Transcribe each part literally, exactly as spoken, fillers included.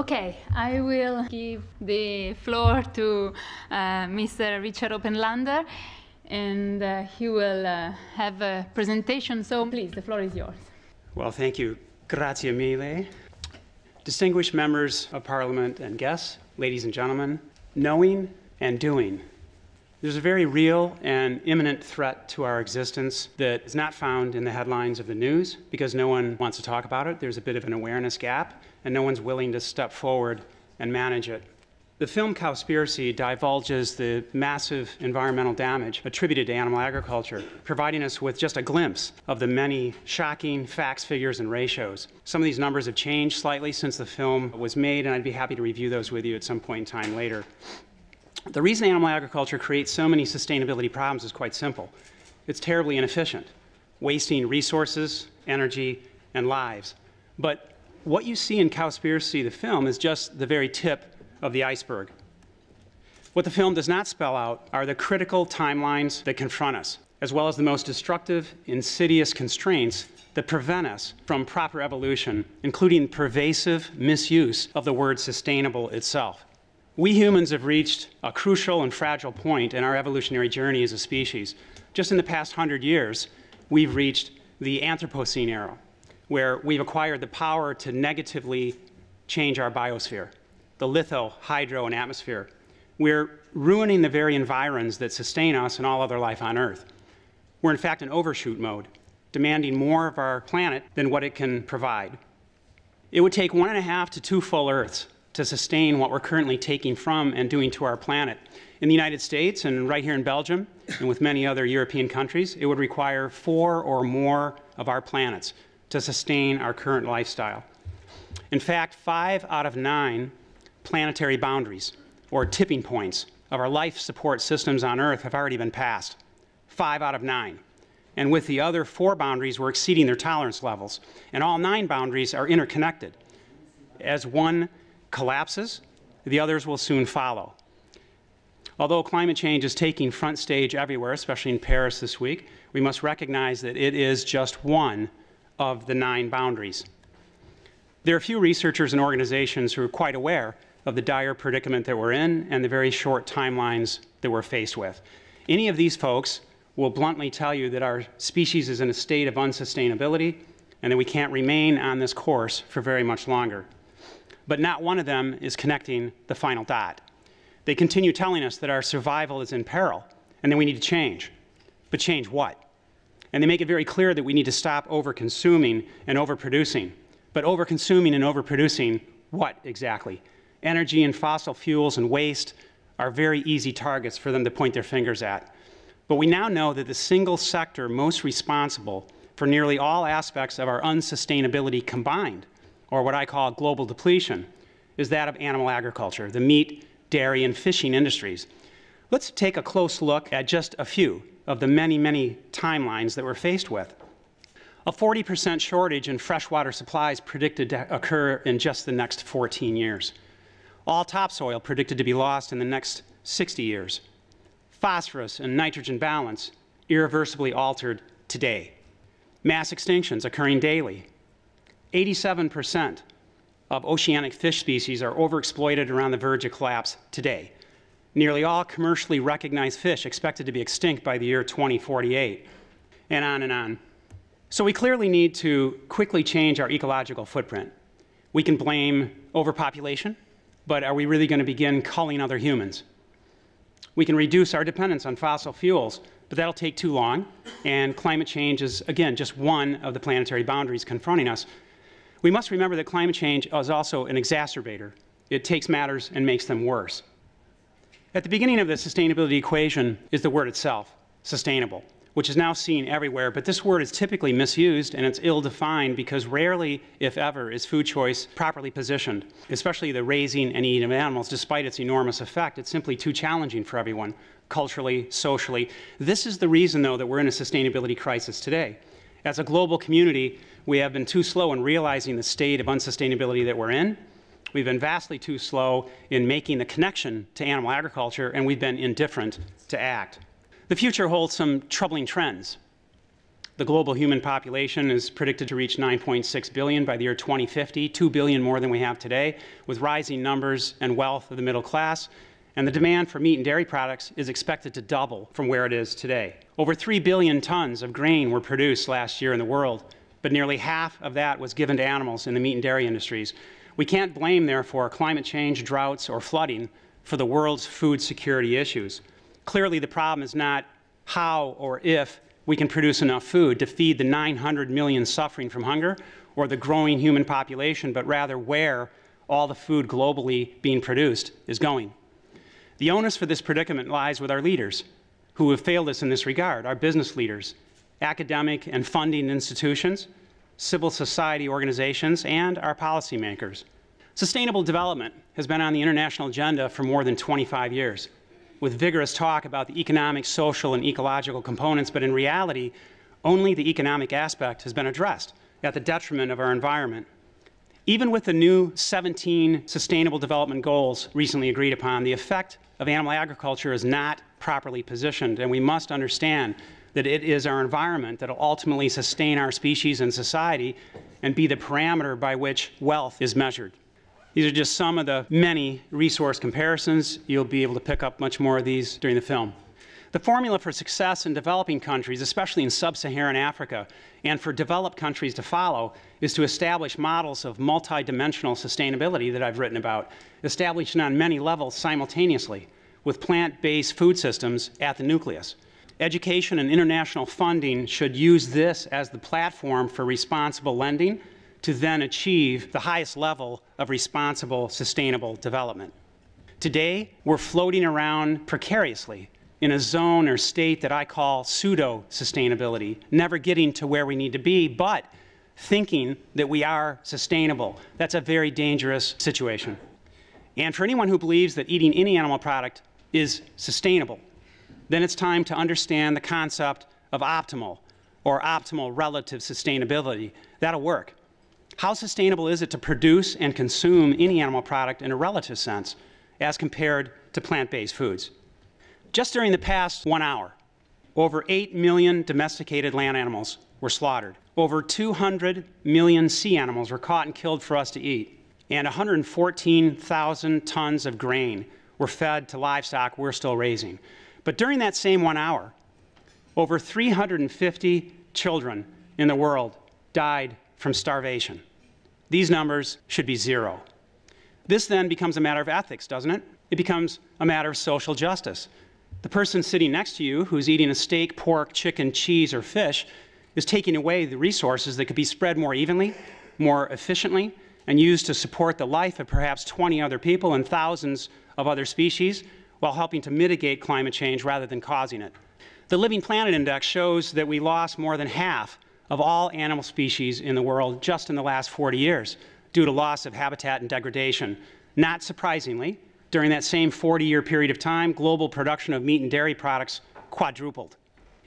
Okay, I will give the floor to uh, Mister Richard Oppenlander, and uh, he will uh, have a presentation. So please, the floor is yours. Well, thank you. Grazie mille. Distinguished members of Parliament and guests, ladies and gentlemen, knowing and doing. There's a very real and imminent threat to our existence that is not found in the headlines of the news because no one wants to talk about it. There's a bit of an awareness gap, and no one's willing to step forward and manage it. The film Cowspiracy divulges the massive environmental damage attributed to animal agriculture, providing us with just a glimpse of the many shocking facts, figures, and ratios. Some of these numbers have changed slightly since the film was made, and I'd be happy to review those with you at some point in time later. The reason animal agriculture creates so many sustainability problems is quite simple. It's terribly inefficient, wasting resources, energy, and lives. But what you see in Cowspiracy, the film, is just the very tip of the iceberg. What the film does not spell out are the critical timelines that confront us, as well as the most destructive, insidious constraints that prevent us from proper evolution, including pervasive misuse of the word sustainable itself. We humans have reached a crucial and fragile point in our evolutionary journey as a species. Just in the past hundred years, we've reached the Anthropocene era, where we've acquired the power to negatively change our biosphere, the litho, hydro, and atmosphere. We're ruining the very environs that sustain us and all other life on Earth. We're in fact in overshoot mode, demanding more of our planet than what it can provide. It would take one and a half to two full Earths to sustain what we're currently taking from and doing to our planet. In the United States and right here in Belgium and with many other European countries, it would require four or more of our planets to sustain our current lifestyle. In fact, five out of nine planetary boundaries or tipping points of our life support systems on Earth have already been passed. Five out of nine. And with the other four boundaries, we're exceeding their tolerance levels. And all nine boundaries are interconnected. As one collapses, the others will soon follow. Although climate change is taking front stage everywhere, especially in Paris this week, we must recognize that it is just one of the nine boundaries. There are few researchers and organizations who are quite aware of the dire predicament that we're in and the very short timelines that we're faced with. Any of these folks will bluntly tell you that our species is in a state of unsustainability and that we can't remain on this course for very much longer. But not one of them is connecting the final dot. They continue telling us that our survival is in peril and that we need to change. But change what? And they make it very clear that we need to stop over-consuming and overproducing. But over-consuming and overproducing what exactly? Energy and fossil fuels and waste are very easy targets for them to point their fingers at. But we now know that the single sector most responsible for nearly all aspects of our unsustainability combined, or what I call global depletion, is that of animal agriculture, the meat, dairy, and fishing industries. Let's take a close look at just a few of the many, many timelines that we're faced with. A forty percent shortage in freshwater supplies predicted to occur in just the next fourteen years. All topsoil predicted to be lost in the next sixty years. Phosphorus and nitrogen balance irreversibly altered today. Mass extinctions occurring daily. eighty-seven percent of oceanic fish species are overexploited around the verge of collapse today. Nearly all commercially recognized fish expected to be extinct by the year twenty forty-eight, and on and on. So we clearly need to quickly change our ecological footprint. We can blame overpopulation, but are we really going to begin culling other humans? We can reduce our dependence on fossil fuels, but that'll take too long, and climate change is, again, just one of the planetary boundaries confronting us. We must remember that climate change is also an exacerbator. It takes matters and makes them worse. At the beginning of the sustainability equation is the word itself, sustainable, which is now seen everywhere, but this word is typically misused and it's ill-defined because rarely, if ever, is food choice properly positioned, especially the raising and eating of animals. Despite its enormous effect, it's simply too challenging for everyone, culturally, socially. This is the reason, though, that we're in a sustainability crisis today. As a global community, we have been too slow in realizing the state of unsustainability that we're in. We've been vastly too slow in making the connection to animal agriculture, and we've been indifferent to act. The future holds some troubling trends. The global human population is predicted to reach nine point six billion by the year twenty fifty, two billion more than we have today, with rising numbers and wealth of the middle class. And the demand for meat and dairy products is expected to double from where it is today. Over three billion tons of grain were produced last year in the world, but nearly half of that was given to animals in the meat and dairy industries. We can't blame, therefore, climate change, droughts, or flooding for the world's food security issues. Clearly, the problem is not how or if we can produce enough food to feed the nine hundred million suffering from hunger or the growing human population, but rather where all the food globally being produced is going. The onus for this predicament lies with our leaders, who have failed us in this regard, our business leaders, academic and funding institutions, civil society organizations, and our policymakers. Sustainable development has been on the international agenda for more than twenty-five years, with vigorous talk about the economic, social, and ecological components, but in reality, only the economic aspect has been addressed, at the detriment of our environment. Even with the new seventeen Sustainable Development Goals recently agreed upon, the effect of animal agriculture is not properly positioned, and we must understand that it is our environment that will ultimately sustain our species and society and be the parameter by which wealth is measured. These are just some of the many resource comparisons. You'll be able to pick up much more of these during the film. The formula for success in developing countries, especially in sub-Saharan Africa, and for developed countries to follow, is to establish models of multidimensional sustainability that I've written about, established on many levels simultaneously, with plant-based food systems at the nucleus. Education and international funding should use this as the platform for responsible lending to then achieve the highest level of responsible, sustainable development. Today, we're floating around precariously in a zone or state that I call pseudo-sustainability, never getting to where we need to be, but thinking that we are sustainable. That's a very dangerous situation. And for anyone who believes that eating any animal product is sustainable, then it's time to understand the concept of optimal or optimal relative sustainability. That'll work. How sustainable is it to produce and consume any animal product in a relative sense as compared to plant-based foods? Just during the past one hour, over eight million domesticated land animals were slaughtered. Over two hundred million sea animals were caught and killed for us to eat. And one hundred fourteen thousand tons of grain were fed to livestock we're still raising. But during that same one hour, over three hundred fifty children in the world died from starvation. These numbers should be zero. This then becomes a matter of ethics, doesn't it? It becomes a matter of social justice. The person sitting next to you who's eating a steak, pork, chicken, cheese, or fish is taking away the resources that could be spread more evenly, more efficiently, and used to support the life of perhaps twenty other people and thousands of other species while helping to mitigate climate change rather than causing it. The Living Planet Index shows that we lost more than half of all animal species in the world just in the last forty years due to loss of habitat and degradation. Not surprisingly, during that same forty-year period of time, global production of meat and dairy products quadrupled.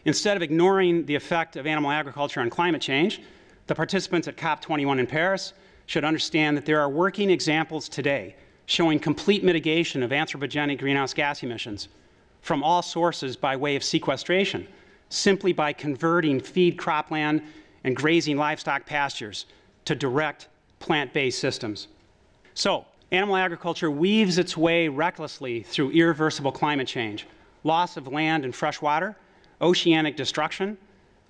Instead of ignoring the effect of animal agriculture on climate change, the participants at COP twenty-one in Paris should understand that there are working examples today showing complete mitigation of anthropogenic greenhouse gas emissions from all sources by way of sequestration, simply by converting feed cropland and grazing livestock pastures to direct plant-based systems. So, animal agriculture weaves its way recklessly through irreversible climate change, loss of land and fresh water, oceanic destruction,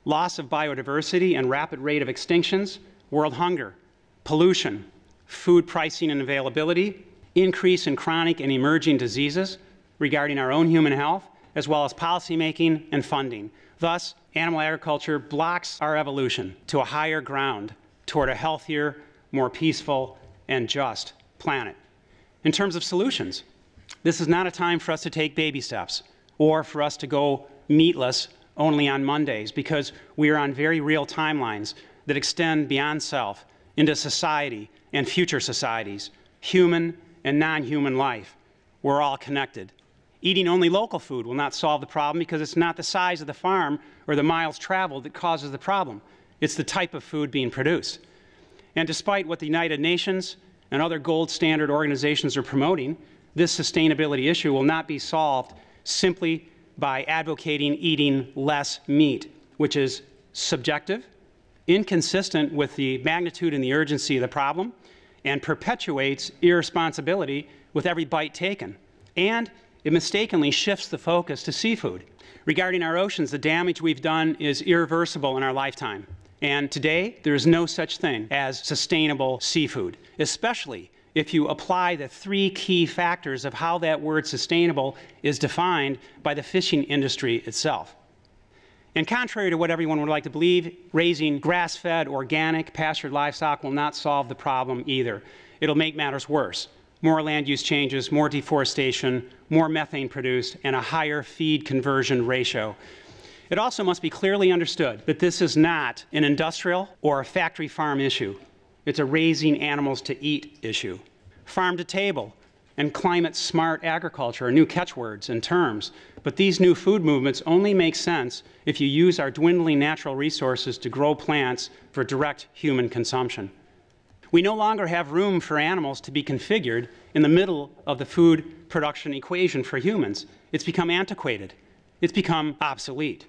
loss of biodiversity and rapid rate of extinctions, world hunger, pollution, food pricing and availability, increase in chronic and emerging diseases regarding our own human health, as well as policymaking and funding. Thus, animal agriculture blocks our evolution to a higher ground toward a healthier, more peaceful, and just planet. In terms of solutions, this is not a time for us to take baby steps or for us to go meatless only on Mondays, because we are on very real timelines that extend beyond self into society and future societies. Human and non-human life, we're all connected. Eating only local food will not solve the problem, because it's not the size of the farm or the miles traveled that causes the problem. It's the type of food being produced. And despite what the United Nations and other gold standard organizations are promoting, this sustainability issue will not be solved simply by advocating eating less meat, which is subjective, inconsistent with the magnitude and the urgency of the problem, and perpetuates irresponsibility with every bite taken. And it mistakenly shifts the focus to seafood. Regarding our oceans, the damage we've done is irreversible in our lifetime. And today, there is no such thing as sustainable seafood, especially if you apply the three key factors of how that word sustainable is defined by the fishing industry itself. And contrary to what everyone would like to believe, raising grass-fed, organic, pastured livestock will not solve the problem either. It'll make matters worse. More land use changes, more deforestation, more methane produced, and a higher feed conversion ratio. It also must be clearly understood that this is not an industrial or a factory farm issue. It's a raising animals to eat issue. Farm to table and climate-smart agriculture are new catchwords and terms, but these new food movements only make sense if you use our dwindling natural resources to grow plants for direct human consumption. We no longer have room for animals to be configured in the middle of the food production equation for humans. It's become antiquated. It's become obsolete.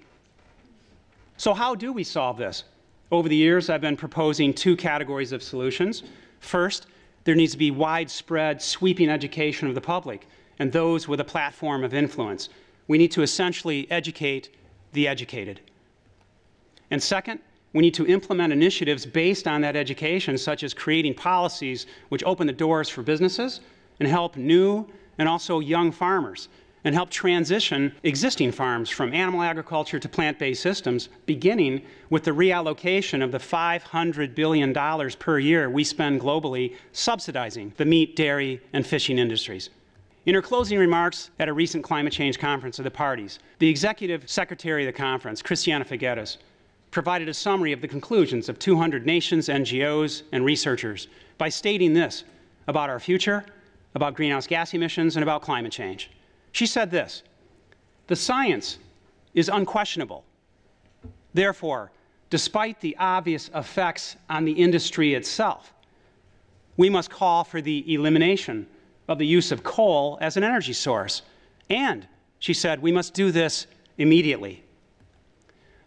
So how do we solve this? Over the years, I've been proposing two categories of solutions. First, there needs to be widespread, sweeping education of the public and those with a platform of influence. We need to essentially educate the educated. And second, we need to implement initiatives based on that education, such as creating policies which open the doors for businesses and help new and also young farmers, and help transition existing farms from animal agriculture to plant-based systems, beginning with the reallocation of the five hundred billion dollars per year we spend globally subsidizing the meat, dairy, and fishing industries. In her closing remarks at a recent climate change conference of the parties, the Executive Secretary of the conference, Christiana Figueres, provided a summary of the conclusions of two hundred nations, N G Os, and researchers by stating this about our future, about greenhouse gas emissions, and about climate change. She said this: "The science is unquestionable. Therefore, despite the obvious effects on the industry itself, we must call for the elimination of the use of coal as an energy source. And," she said, "we must do this immediately."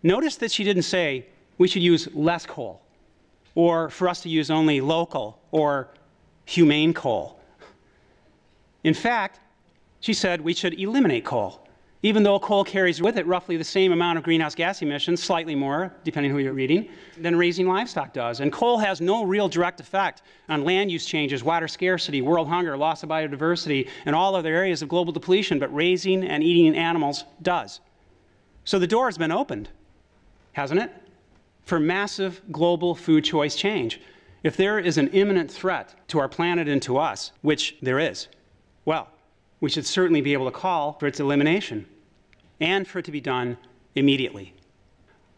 Notice that she didn't say we should use less coal, or for us to use only local or humane coal. In fact, she said we should eliminate coal, even though coal carries with it roughly the same amount of greenhouse gas emissions, slightly more, depending on who you're reading, than raising livestock does. And coal has no real direct effect on land use changes, water scarcity, world hunger, loss of biodiversity, and all other areas of global depletion, but raising and eating animals does. So the door has been opened, hasn't it, for massive global food choice change. If there is an imminent threat to our planet and to us, which there is, well, we should certainly be able to call for its elimination, and for it to be done immediately.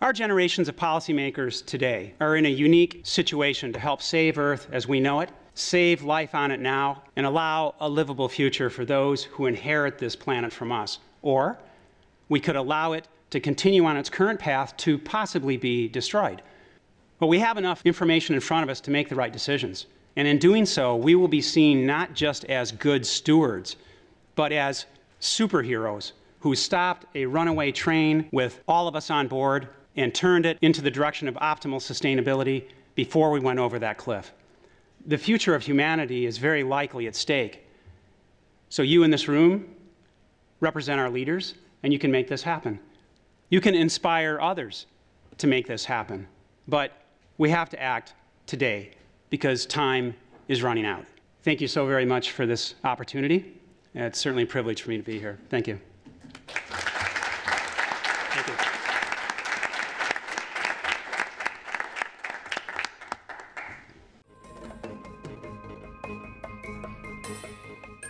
Our generations of policymakers today are in a unique situation to help save Earth as we know it, save life on it now, and allow a livable future for those who inherit this planet from us. Or we could allow it to continue on its current path to possibly be destroyed. But we have enough information in front of us to make the right decisions. And in doing so, we will be seen not just as good stewards, but as superheroes who stopped a runaway train with all of us on board and turned it into the direction of optimal sustainability before we went over that cliff. The future of humanity is very likely at stake. So you in this room represent our leaders, and you can make this happen. You can inspire others to make this happen. But we have to act today, because time is running out. Thank you so very much for this opportunity. It's certainly a privilege for me to be here. Thank you. Thank you.